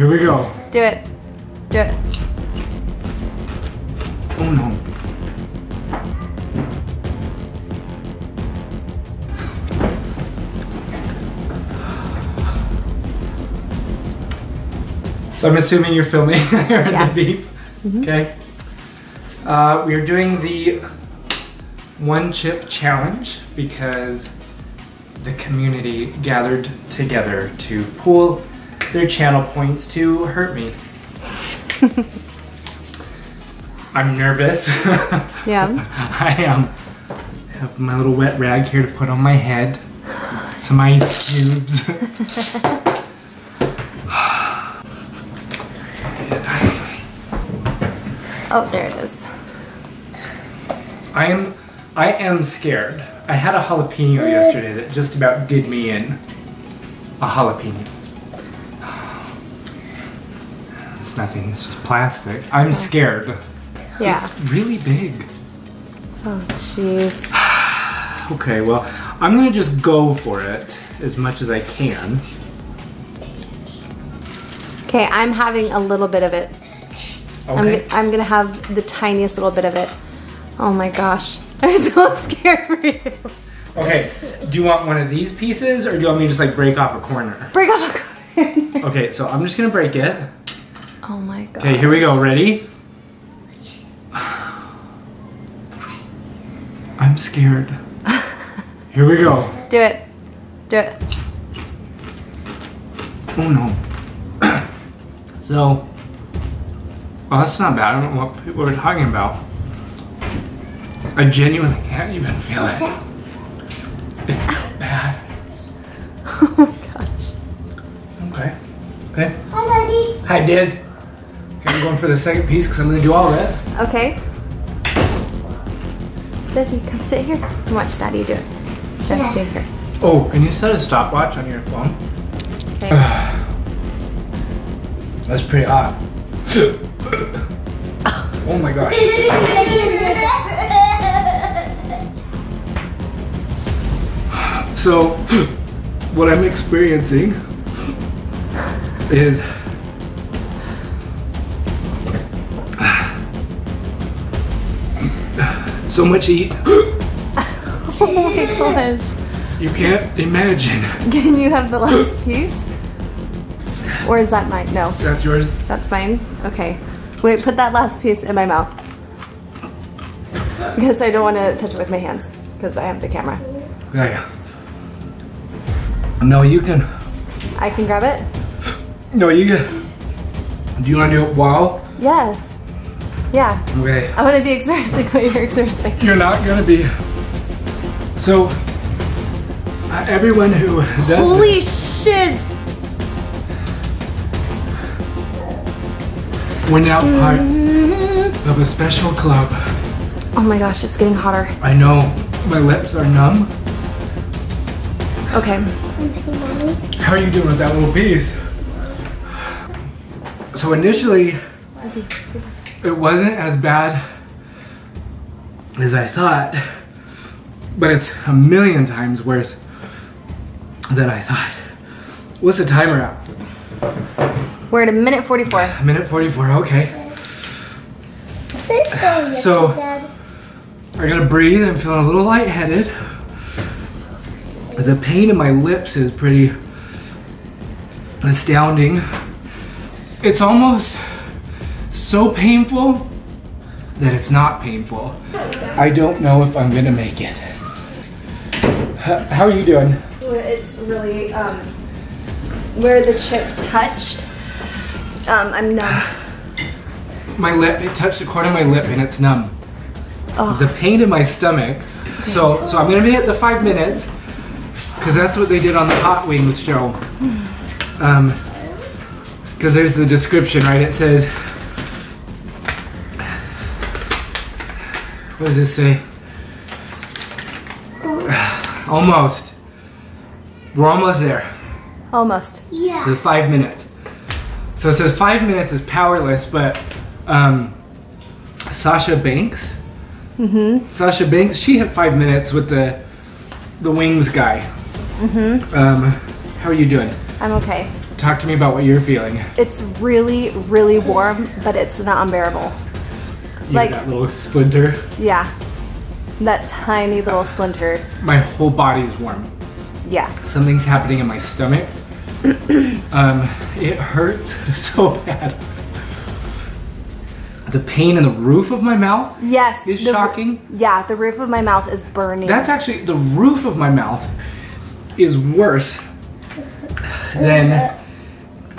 Here we go. Do it. Do it. Oh no. So I'm assuming you're filming. Yes. The beep. Mm-hmm. Okay. We are doing the one chip challenge because the community gathered together to pool their channel points to hurt me. I'm nervous. Yeah. I have my little wet rag here to put on my head. Some ice cubes. Oh, there it is. I am scared. I had a jalapeno yesterday that just about did me in. A jalapeno. It's nothing, it's just plastic. I'm scared. Yeah. It's really big. Oh, jeez. Okay, well, I'm gonna just go for it as much as I can. Okay, I'm having a little bit of it. Okay. I'm going to have the tiniest little bit of it. Oh my gosh. I'm so scared for you. Okay. Do you want one of these pieces or do you want me to just like break off a corner? Break off a corner. Okay. So I'm just going to break it. Oh my god. Okay. Here we go. Ready? I'm scared. Here we go. Do it. Do it. Oh no. So... Well, that's not bad. I don't know what people are talking about. I genuinely can't even feel it. It's bad. Oh my gosh. Okay. Okay. Hi, Daddy. Hi, Diz. Okay, I'm going for the second piece because I'm going to do all that. Okay. Dizzy, come sit here and watch Daddy do it. Let's stay here. Oh, can you set a stopwatch on your phone? Okay. That's pretty hot. Oh my god. So, what I'm experiencing is so much heat. Oh my gosh. You can't imagine. Can you have the last piece? Or is that mine? No. That's yours? That's mine? Okay. Wait, put that last piece in my mouth. Because I don't want to touch it with my hands. Because I have the camera. Yeah, yeah. No, you can. I can grab it? No, you can. Do you want to do it while? Yeah. Yeah. Okay. I want to be experiencing what you're experiencing. You're not going to be. So, everyone who does. Holy shiz! We're now part of a special club. Oh my gosh, it's getting hotter. I know. My lips are numb. Okay. How are you doing with that little piece? So initially, it wasn't as bad as I thought, but it's a million times worse than I thought. What's the timer at? We're at a minute 44. A minute 44, okay. So, I gotta breathe. I'm feeling a little lightheaded. The pain in my lips is pretty astounding. It's almost so painful that it's not painful. I don't know if I'm gonna make it. How are you doing? It's really, where the chip touched. I'm numb. My lip, it touched the corner of my lip and it's numb. Oh. The pain in my stomach. Dang. So I'm gonna be at the 5 minutes because that's what they did on the Hot Wings show. Because there's the description, right? It says, what does this say? Almost. We're almost there. Almost. Yeah. So 5 minutes. So it says 5 minutes is powerless, but Sasha Banks, Sasha Banks, she hit 5 minutes with the wings guy. How are you doing? I'm okay. Talk to me about what you're feeling. It's really, really warm, but it's not unbearable. You like that little splinter? Yeah. That tiny little splinter. My whole body's warm. Yeah. Something's happening in my stomach. It hurts so bad. The pain in the roof of my mouth is shocking. Yeah, the roof of my mouth is burning. That's actually, the roof of my mouth is worse than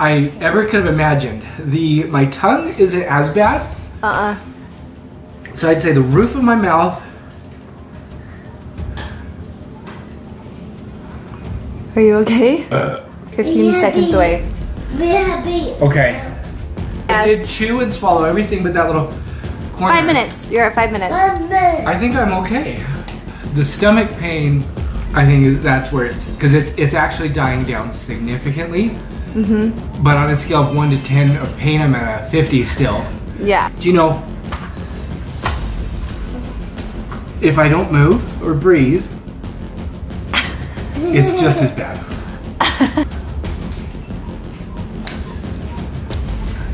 I ever could have imagined. My tongue isn't as bad. So I'd say the roof of my mouth. Are you okay? 15 seconds away. Okay. I did chew and swallow everything but that little corner. 5 minutes. You're at 5 minutes. I think I'm okay. The stomach pain, I think that's where it's, because it's actually dying down significantly. Mm-hmm. But on a scale of 1 to 10 of pain, I'm at a 50 still. Yeah. Do you know, if I don't move or breathe, it's just as bad.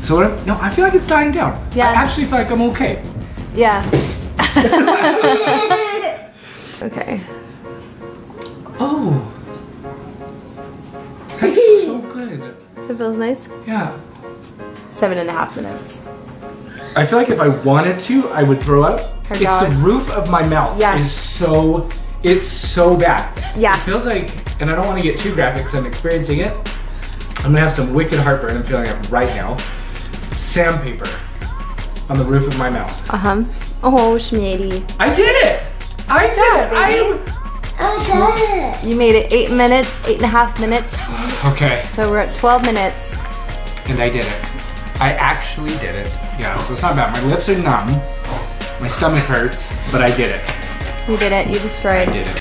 So what I'm, no, I feel like it's dying down. Yeah. I actually feel like I'm okay. Yeah. Okay. Oh. That's so good. It feels nice? Yeah. 7.5 minutes. I feel like if I wanted to, I would throw up. The roof of my mouth is so, it's so bad. Yeah. It feels like, and I don't want to get too graphic because I'm experiencing it. I'm gonna have some wicked heartburn I'm feeling it right now. Sandpaper on the roof of my mouth. Oh, Schmitty. I did it! I did it! You made it 8.5 minutes. Okay. So we're at 12 minutes. And I did it. I actually did it. Yeah, so it's not bad. My lips are numb. My stomach hurts, but I did it. You did it. You destroyed. I did it.